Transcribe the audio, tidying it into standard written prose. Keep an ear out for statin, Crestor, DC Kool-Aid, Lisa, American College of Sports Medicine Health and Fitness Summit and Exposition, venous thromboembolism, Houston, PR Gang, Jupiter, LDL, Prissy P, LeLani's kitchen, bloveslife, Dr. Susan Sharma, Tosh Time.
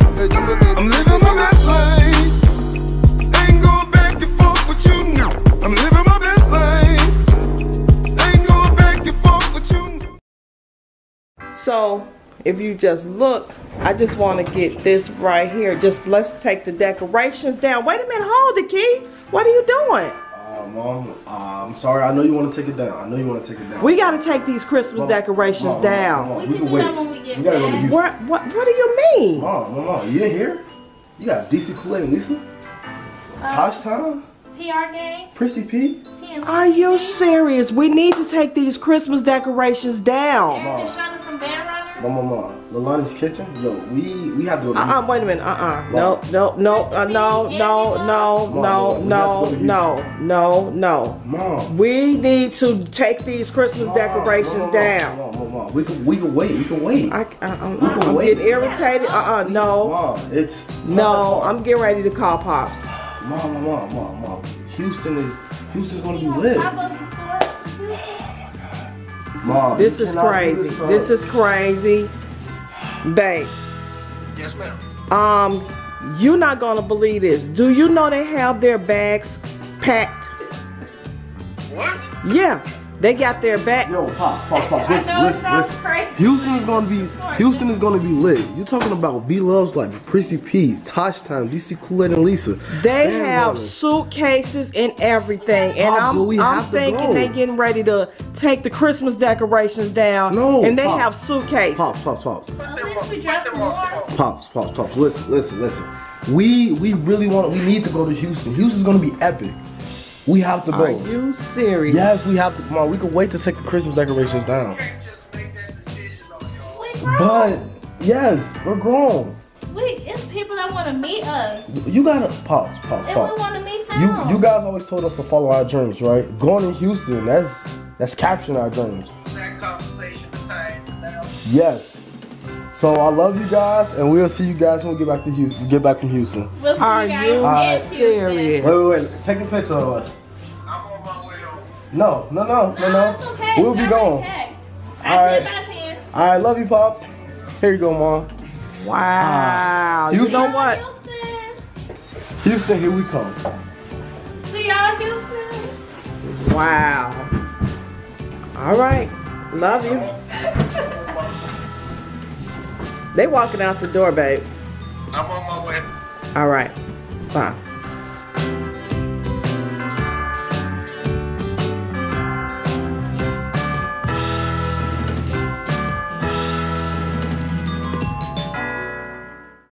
I'm living my best life. Ain't going back and forth with you now. I'm living my best life. Ain't going back and forth with you now. So, if you just look, I just want to get this right here. Just let's take the decorations down. Wait a minute, hold it, Keith. What are you doing? Mom, I'm sorry. I know you want to take it down. I know you want to take it down. We got to take these Christmas decorations down. Mom, we can wait. We got to go to Houston. What do you mean? Mom, you in here? You got DC Kool-Aid and Lisa? Tosh Time? PR Gang? Prissy P? Are you serious? We need to take these Christmas decorations down. Mom, LeLani's kitchen? Yo, we have to go to Houston. Wait a minute. No. Mom. We need to take these Christmas decorations down. Mom. We can wait. I'm getting irritated. No. Mom, I'm getting ready to call Pops. Mom. Houston's gonna be lit. Mom, this is crazy. This is crazy. Babe. Yes, ma'am. You're not going to believe this. Do you know they have their bags packed? What? Yeah. They got their back. Yo, pause. Listen. Houston is gonna be lit. You're talking about B-Loves like Prissy P, Tosh Time, DC Kool-Aid and Lisa. They have suitcases and everything. And I'm thinking they getting ready to take the Christmas decorations down. No, and they have suitcases. Pops. Listen. We really need to go to Houston. Houston's gonna be epic. We have to go. Are you serious? Yes, we have to. Come on, we can wait to take the Christmas decorations down. You can't just make that decision on your own. But yes, we're grown. It's people that want to meet us. You gotta pause. If we want to meet them. You guys always told us to follow our dreams, right? Going to Houston, that's capturing our dreams. That conversation behind now. Yes. So I love you guys, and we'll see you guys when we get back to Houston. Get back from Houston. We'll see you guys in Houston. Serious? Wait. Take a picture of us. I'm on my way over. No. It's okay. We'll be gone. Okay. All right. Love you, Pops. Here you go, Mom. Wow. You know what? Houston, here we come. See y'all, Houston. Wow. All right. Love you. They walking out the door, babe. I'm on my way. All right. Bye.